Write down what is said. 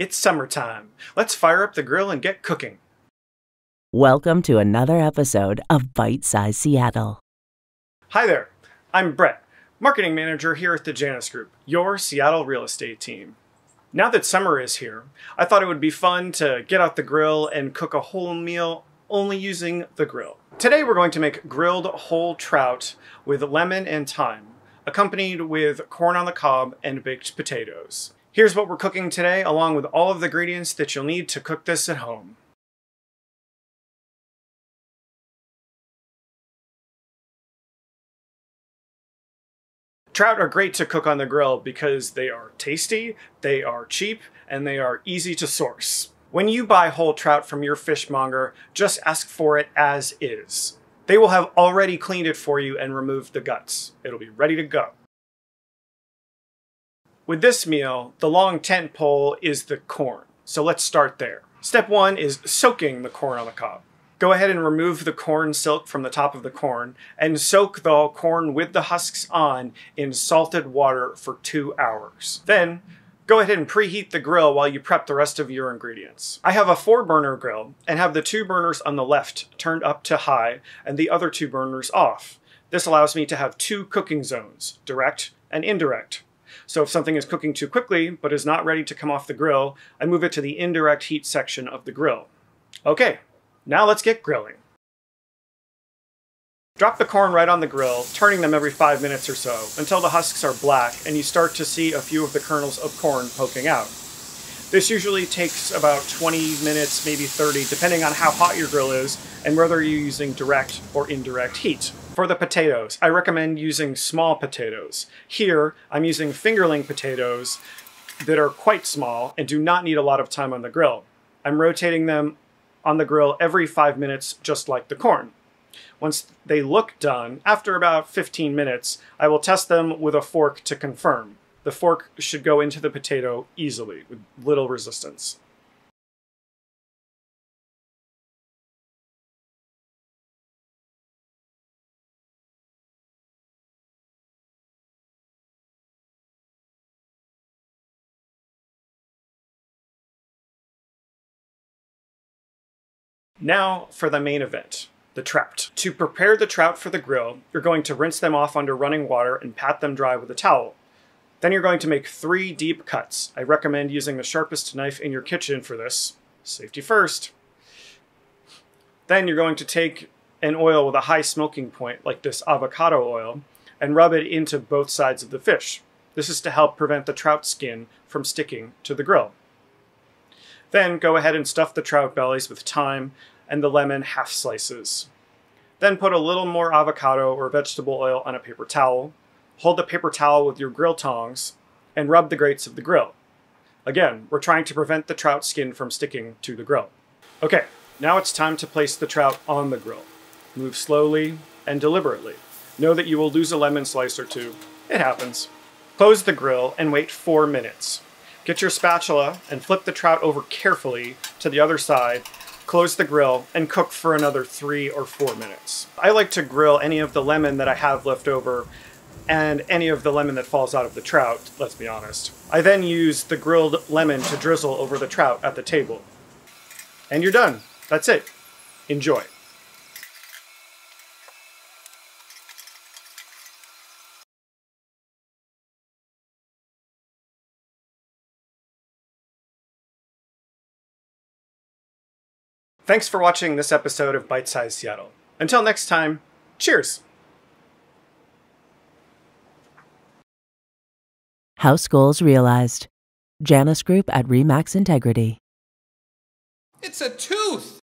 It's summertime. Let's fire up the grill and get cooking. Welcome to another episode of Bite Size Seattle. Hi there. I'm Brett, marketing manager here at the Janus Group, your Seattle real estate team. Now that summer is here, I thought it would be fun to get out the grill and cook a whole meal only using the grill. Today we're going to make grilled whole trout with lemon and thyme, accompanied with corn on the cob and baked potatoes. Here's what we're cooking today, along with all of the ingredients that you'll need to cook this at home. Trout are great to cook on the grill because they are tasty, they are cheap, and they are easy to source. When you buy whole trout from your fishmonger, just ask for it as is. They will have already cleaned it for you and removed the guts. It'll be ready to go. With this meal, the long tent pole is the corn, so let's start there. Step one is soaking the corn on the cob. Go ahead and remove the corn silk from the top of the corn and soak the corn with the husks on in salted water for 2 hours. Then, go ahead and preheat the grill while you prep the rest of your ingredients. I have a 4-burner grill and have the 2 burners on the left turned up to high and the other 2 burners off. This allows me to have 2 cooking zones, direct and indirect. So if something is cooking too quickly, but is not ready to come off the grill, I move it to the indirect heat section of the grill. Okay, now let's get grilling. Drop the corn right on the grill, turning them every 5 minutes or so, until the husks are black and you start to see a few of the kernels of corn poking out. This usually takes about 20 minutes, maybe 30, depending on how hot your grill is and whether you're using direct or indirect heat. For the potatoes, I recommend using small potatoes. Here, I'm using fingerling potatoes that are quite small and do not need a lot of time on the grill. I'm rotating them on the grill every 5 minutes, just like the corn. Once they look done, after about 15 minutes, I will test them with a fork to confirm. The fork should go into the potato easily, with little resistance. Now for the main event, the trout. To prepare the trout for the grill, you're going to rinse them off under running water and pat them dry with a towel. Then you're going to make 3 deep cuts. I recommend using the sharpest knife in your kitchen for this. Safety first. Then you're going to take an oil with a high smoking point, like this avocado oil, and rub it into both sides of the fish. This is to help prevent the trout skin from sticking to the grill. Then go ahead and stuff the trout bellies with thyme and the lemon half slices. Then put a little more avocado or vegetable oil on a paper towel. Hold the paper towel with your grill tongs and rub the grates of the grill. Again, we're trying to prevent the trout skin from sticking to the grill. Okay, now it's time to place the trout on the grill. Move slowly and deliberately. Know that you will lose a lemon slice or two. It happens. Close the grill and wait 4 minutes. Get your spatula and flip the trout over carefully to the other side, close the grill, and cook for another 3 or 4 minutes. I like to grill any of the lemon that I have left over and any of the lemon that falls out of the trout, let's be honest. I then use the grilled lemon to drizzle over the trout at the table. And you're done. That's it. Enjoy. Thanks for watching this episode of Bite Size Seattle. Until next time, cheers! House goals realized. Janus Group at RE/MAX Integrity. It's a tooth!